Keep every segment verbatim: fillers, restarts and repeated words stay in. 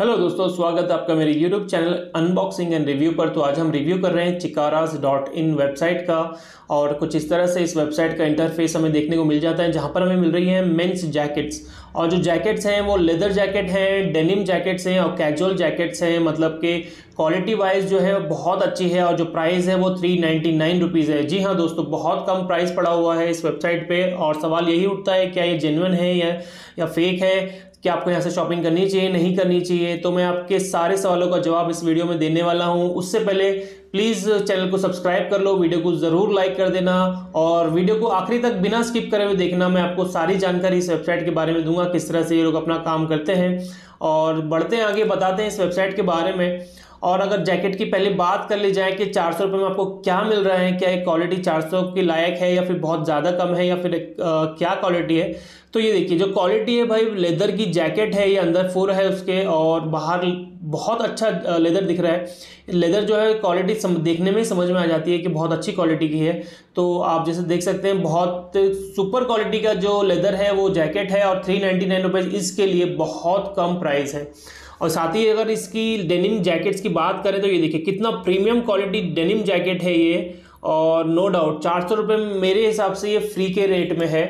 Hello दोस्तों, स्वागत है आपका मेरे YouTube channel unboxing and review पर। तो आज हम रिव्यू कर रहे हैं chikaras डॉट इन वेबसाइट का, और कुछ इस तरह से इस वेबसाइट का इंटरफेस हमें देखने को मिल जाता है, जहां पर हमें मिल रही है मेंस जैकेट्स। और जो जैकेट्स हैं वो लेदर जैकेट हैं, डेनिम जैकेट्स हैं और कैजुअल जैकेट्स हैं। मतलब कि क्वालिटी वाइज जो है बहुत अच्छी है, और जो प्राइस है वो थ्री नाइन्टी नाइन रुपीज़ है। जी हाँ दोस्तों, बहुत कम प्राइस पड़ा हुआ है इस वेबसाइट पर। और सवाल यही उठता है, क्या ये जेन्युइन है या, या फेक है, कि आपको यहाँ से शॉपिंग करनी चाहिए नहीं करनी चाहिए। तो मैं आपके सारे सवालों का जवाब इस वीडियो में देने वाला हूँ। उससे पहले प्लीज़ चैनल को सब्सक्राइब कर लो, वीडियो को ज़रूर लाइक कर देना, और वीडियो को आखिरी तक बिना स्किप करे हुए देखना। मैं आपको सारी जानकारी इस वेबसाइट के बारे में दूंगा, किस तरह से ये लोग अपना काम करते हैं। और बढ़ते हैं आगे, बताते हैं इस वेबसाइट के बारे में। और अगर जैकेट की पहले बात कर ली जाए कि चार सौ रुपये में आपको क्या मिल रहा है, क्या ये क्वालिटी चार सौ की लायक है या फिर बहुत ज़्यादा कम है या फिर आ, क्या क्वालिटी है। तो ये देखिए, जो क्वालिटी है भाई, लेदर की जैकेट है, ये अंदर फुर है उसके और बाहर बहुत अच्छा लेदर दिख रहा है। लेदर जो है क्वालिटी देखने में समझ में आ जाती है कि बहुत अच्छी क्वालिटी की है। तो आप जैसे देख सकते हैं, बहुत सुपर क्वालिटी का जो लेदर है वो जैकेट है, और थ्री नाइन्टी नाइन रुपीज़ इसके लिए बहुत कम प्राइस है। और साथ ही अगर इसकी डेनिम जैकेट्स की बात करें तो ये देखिए कितना प्रीमियम क्वालिटी डेनिम जैकेट है ये। और नो डाउट चार सौ रुपये मेरे हिसाब से ये फ्री के रेट में है,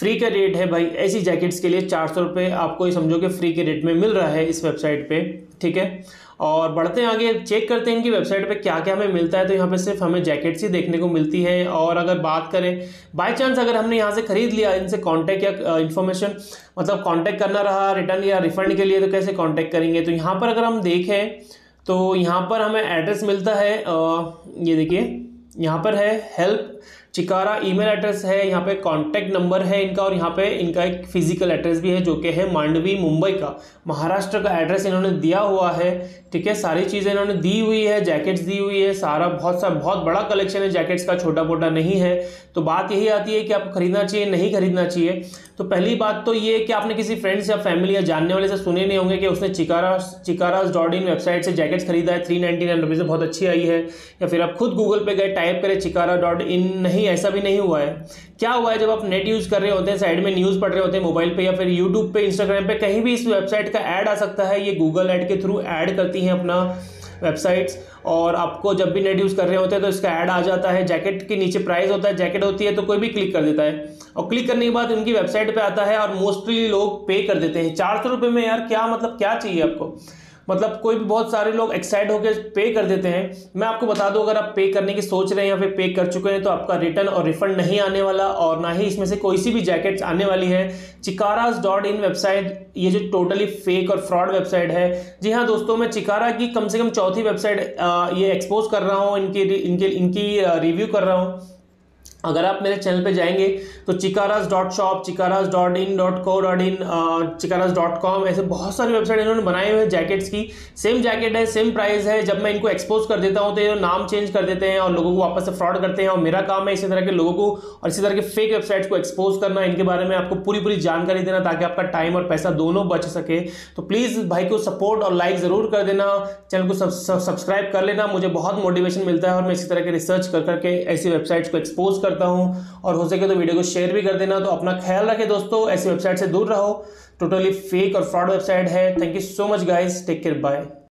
फ्री का रेट है भाई। ऐसी जैकेट्स के लिए चार सौ रुपये आपको ये समझो कि फ्री के रेट में मिल रहा है इस वेबसाइट पे, ठीक है। और बढ़ते हैं आगे, चेक करते हैं इनकी वेबसाइट पे क्या क्या हमें मिलता है। तो यहाँ पे सिर्फ हमें जैकेट्स ही देखने को मिलती है। और अगर बात करें बाय चांस अगर हमने यहाँ से ख़रीद लिया, इनसे कांटेक्ट या इन्फॉर्मेशन मतलब कांटेक्ट करना रहा रिटर्न या रिफ़ंड के लिए, तो कैसे कांटेक्ट करेंगे। तो यहाँ पर अगर हम देखें तो यहाँ पर हमें एड्रेस मिलता है, ये देखिए यहाँ पर है हेल्प चिकारा ईमेल एड्रेस है, यहाँ पे कांटेक्ट नंबर है इनका, और यहाँ पे इनका एक फिजिकल एड्रेस भी है जो कि है मांडवी मुंबई का, महाराष्ट्र का एड्रेस इन्होंने दिया हुआ है, ठीक है। सारी चीज़ें इन्होंने दी हुई है, जैकेट्स दी हुई है, सारा बहुत सा बहुत बड़ा कलेक्शन है जैकेट्स का, छोटा मोटा नहीं है। तो बात यही आती है कि आपको खरीदना चाहिए नहीं खरीदना चाहिए। तो पहली बात तो ये कि आपने किसी फ्रेंड्स या फैमिली या जानने वाले से सुने नहीं होंगे कि उसने chikaras chikaras dot in website से जैकेट्स खरीदा है, थ्री नाइन्टी नाइन रुपीज़ बहुत अच्छी आई है। या फिर आप खुद गूगल पे गए, टाइप करें chikaras डॉट इन, नहीं, ऐसा भी नहीं हुआ है। क्या हुआ है, जब आप नेट यूज़ कर रहे होते हैं, साइड में न्यूज़ पढ़ रहे होते हैं मोबाइल पे या फिर यूट्यूब पे, इंस्टाग्राम पे, कहीं भी इस वेबसाइट का ऐड आ सकता है। ये गूगल ऐड के थ्रू ऐड करती हैं अपना वेबसाइट्स, और आपको जब भी नेट यूज़ कर रहे होते हैं तो इसका ऐड आ जाता है। जैकेट के नीचे प्राइस होता है, जैकेट होती है, तो कोई भी क्लिक कर देता है, और क्लिक करने के बाद उनकी वेबसाइट पे आता है और मोस्टली लोग पे कर देते हैं। चार सौ रुपये में यार क्या मतलब, क्या चाहिए आपको, मतलब कोई भी बहुत सारे लोग एक्साइट होकर पे कर देते हैं। मैं आपको बता दूं, अगर आप पे करने की सोच रहे हैं या फिर पे कर चुके हैं तो आपका रिटर्न और रिफंड नहीं आने वाला, और ना ही इसमें से कोई सी भी जैकेट्स आने वाली है। chikaras डॉट इन वेबसाइट ये जो टोटली फेक और फ्रॉड वेबसाइट है। जी हाँ दोस्तों, मैं चिकारा की कम से कम चौथी वेबसाइट ये एक्सपोज कर रहा हूँ, इनकी इनके इनकी रिव्यू कर रहा हूँ। अगर आप मेरे चैनल पे जाएंगे तो chikaras dot shop, chikaras dot in dot co dot in, chikaras dot com, ऐसे बहुत सारी वेबसाइट इन्होंने बनाए हुए हैं जैकेट्स की। सेम जैकेट है, सेम प्राइस है। जब मैं इनको एक्सपोज कर देता हूं तो ये नाम चेंज कर देते हैं और लोगों को वापस से फ्रॉड करते हैं, और मेरा काम है इसी तरह के लोगों को और इसी तरह के फेक वेबसाइट्स को एक्सपोज करना, इनके बारे में आपको पूरी पूरी जानकारी देना, ताकि आपका टाइम और पैसा दोनों बच सके। तो प्लीज़ भाई को सपोर्ट और लाइक ज़रूर कर देना, चैनल को सब्सक्राइब कर लेना, मुझे बहुत मोटिवेशन मिलता है। और मैं इसी तरह के रिसर्च कर करके ऐसी वेबसाइट्स को एक्सपोज करता हूं, और हो सके तो वीडियो को शेयर भी कर देना। तो अपना ख्याल रखें दोस्तों, ऐसी वेबसाइट से दूर रहो, टोटली फेक और फ्रॉड वेबसाइट है। Thank you so much guys, take care, bye.